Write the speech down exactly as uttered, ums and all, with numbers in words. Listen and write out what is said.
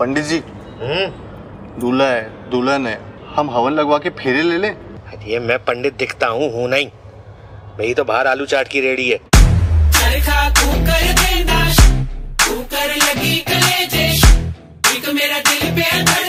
पंडित जी दूल्हा है दुल्हन है, हम हवन लगवा के फेरे ले लें। अरे मैं पंडित दिखता हूँ? हूँ नहीं, मेरी तो बाहर आलू चाट की रेडी है। कर लगी कलेजे, मेरा दिल पे